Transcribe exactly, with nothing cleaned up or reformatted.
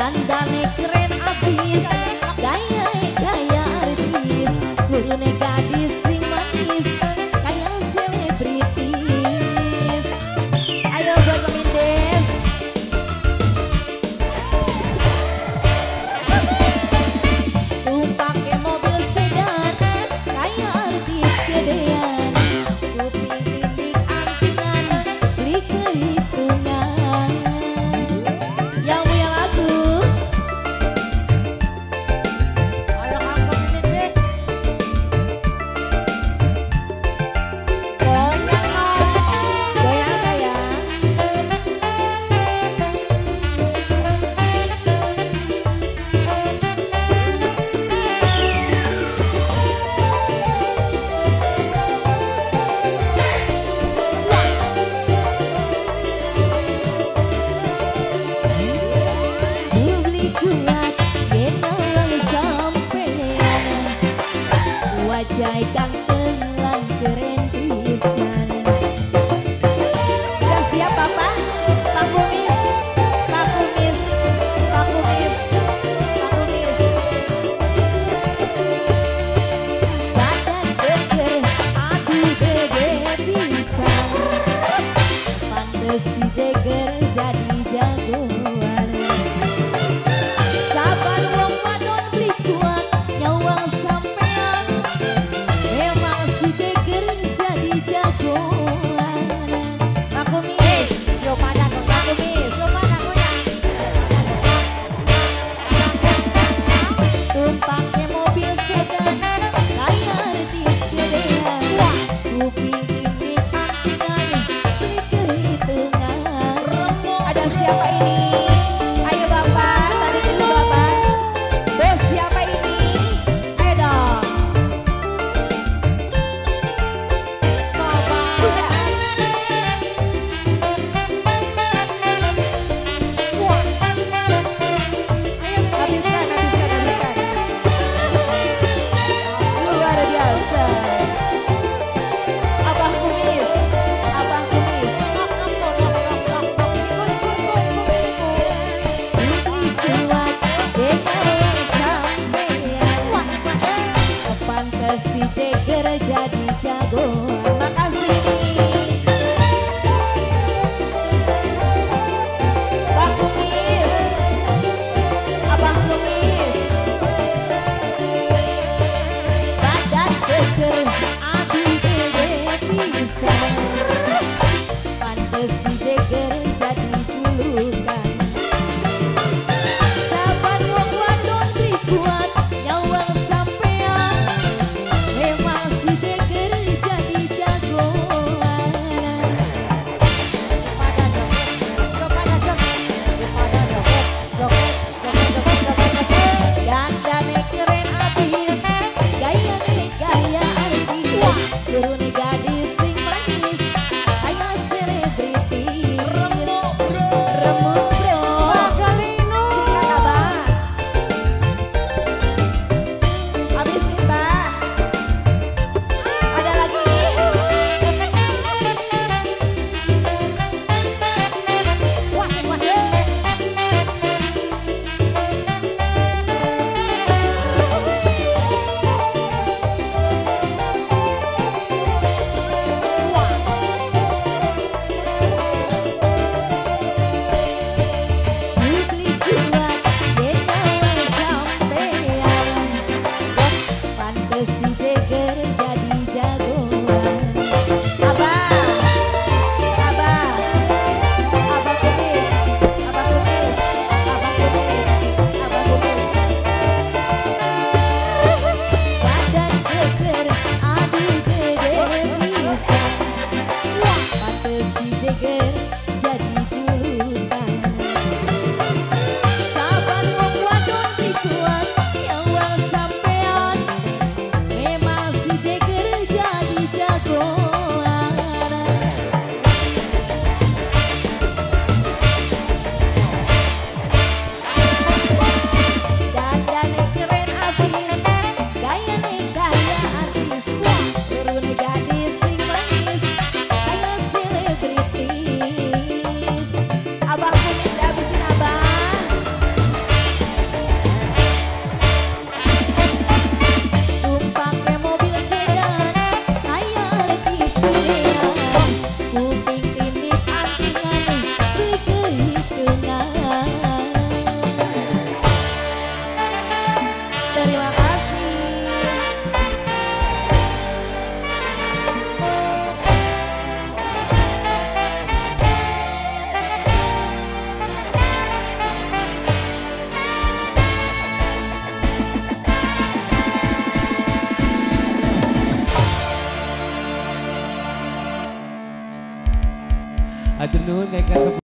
Gandane keren abis, gaya gaya artis, lune gadis sing manis, kayak selebritis. Ayo buat pemindes. Lu pake mobil sedan, kayak artis gedean. Lu pilih antingan, beli kehitungan. Yang punya lagu jai kang telan keren pisan. Sudah siap apa? Pak Kumis, Pak Kumis, Pak Kumis, Pak Kumis. Badan geger, aduh geger pisan. Pantes si jeger jadi jagoan. Sabar wong wadon beli kuat nyawang sampai. Gadis sing manis, kayak selebriti. Hatur nuhun kakek sepuh.